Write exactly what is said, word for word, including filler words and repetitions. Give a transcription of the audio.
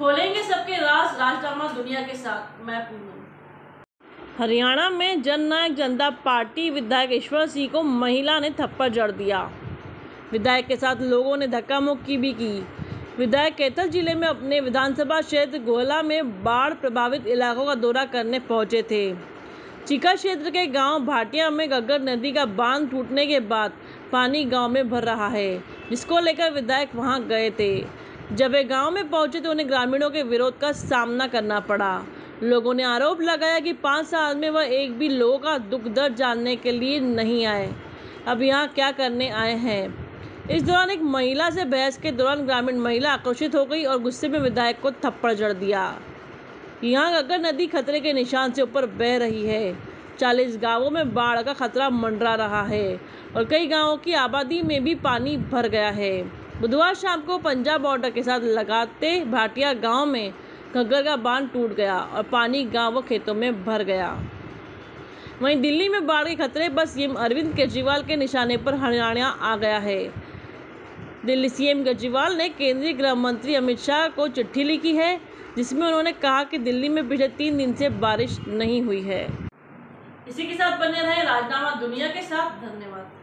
खोलेंगे सबके राज, राजनामा दुनिया के साथ। मैं पूर्ण। हरियाणा में जननायक जनता पार्टी विधायक ईश्वर सिंह को महिला ने थप्पड़ जड़ दिया। विधायक के साथ लोगों ने धक्का मुक्की भी की। विधायक कैथल जिले में अपने विधानसभा क्षेत्र गोहला में बाढ़ प्रभावित इलाकों का दौरा करने पहुंचे थे। चिका क्षेत्र के गांव भाटिया में घग्गर नदी का बांध टूटने के बाद पानी गांव में भर रहा है, जिसको लेकर विधायक वहां गए थे। जब वे गांव में पहुंचे तो उन्हें ग्रामीणों के विरोध का सामना करना पड़ा। लोगों ने आरोप लगाया कि पाँच साल में वह एक भी लोगों का दुख दर्द जानने के लिए नहीं आए, अब यहाँ क्या करने आए हैं। इस दौरान एक महिला से बहस के दौरान ग्रामीण महिला आक्रोशित हो गई और गुस्से में विधायक को थप्पड़ जड़ दिया। यहाँ घग्गर नदी खतरे के निशान से ऊपर बह रही है। चालीस गांवों में बाढ़ का खतरा मंडरा रहा है और कई गाँवों की आबादी में भी पानी भर गया है। बुधवार शाम को पंजाब बॉर्डर के साथ लगाते भाटिया गाँव में घग्गर का बांध टूट गया और पानी गांव व खेतों में भर गया। वहीं दिल्ली में बाढ़ के खतरे पर सीएम अरविंद केजरीवाल के निशाने पर हरियाणा आ गया है। दिल्ली सीएम केजरीवाल ने केंद्रीय गृह मंत्री अमित शाह को चिट्ठी लिखी है, जिसमें उन्होंने कहा कि दिल्ली में पिछले तीन दिन से बारिश नहीं हुई है। इसी के साथ बने रहे राजनामा दुनिया के साथ। धन्यवाद।